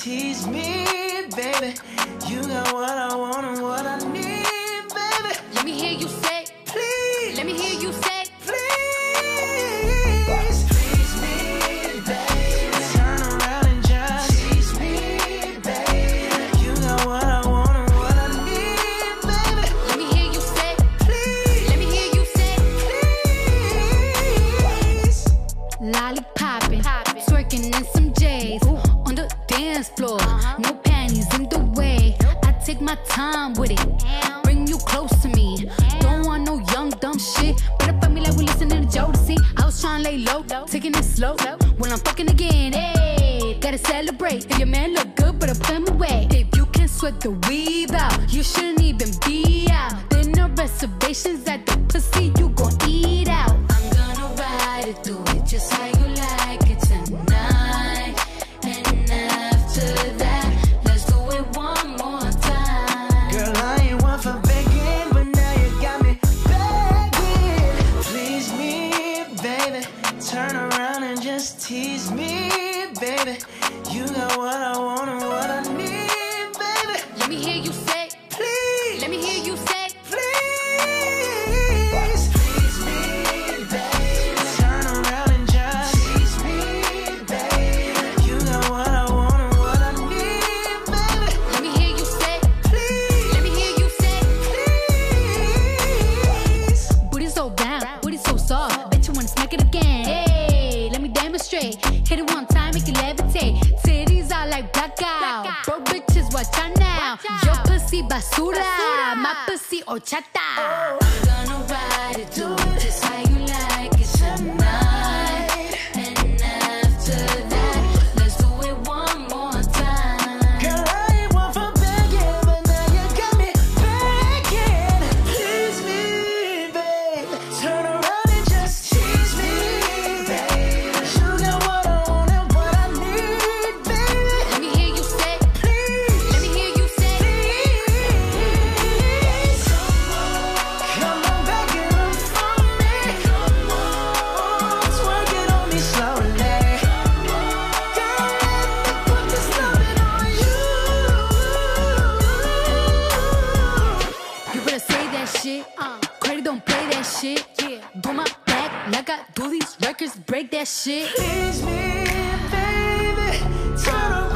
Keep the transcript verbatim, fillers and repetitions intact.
Tease me, baby. You got what I want and what I need, baby. Let me hear you say, please. Let me hear you say, please. Please me, baby. Turn around and just tease me, baby. You got what I want and what I need, baby. Let me hear you say, please. Let me hear you say, please. Lolly popping, poppin', twerking in some J's. Ooh. On the dance floor, uh-huh. No panties in the way. Nope. I take my time with it. Damn. Bring you close to me. Damn. Don't want no young dumb shit. Better fuck me like we listening to Jodeci. I was trying to lay low, low, taking it slow. Low. When I'm fucking again, hey, gotta celebrate. If your man look good, better put him away. If you can sweat the weave out, you shouldn't even be out. There no reservations at the pussy, you gon' eat out. I'm gonna ride it, do it just how you like it tonight. Turn around and just tease me, baby. You got what I want and what I need, baby. Let me hear you say, please. Let me hear you say, please. Please me, baby. Turn around and just tease me, baby. You got what I want and what I need, baby. Let me hear you say, please. Let me hear you say, please. Booty so round, booty so soft. Bet you wanna smack it again. Hit it one time, make you levitate. Titties are like blackout. Blackout. Bro, bitches, watch out now. Watch out. Your pussy basura, basura. My pussy horchata. Oh. I'm gonna ride it, do it just how you like it tonight. And after that, let's do it one more time. Girl, I ain't one for begging, but now you got me begging. Please me, babe. Turn around. Uh, Credit don't play that shit. Yeah. Do my back like I do these records, break that shit. Please me, baby. Turn around.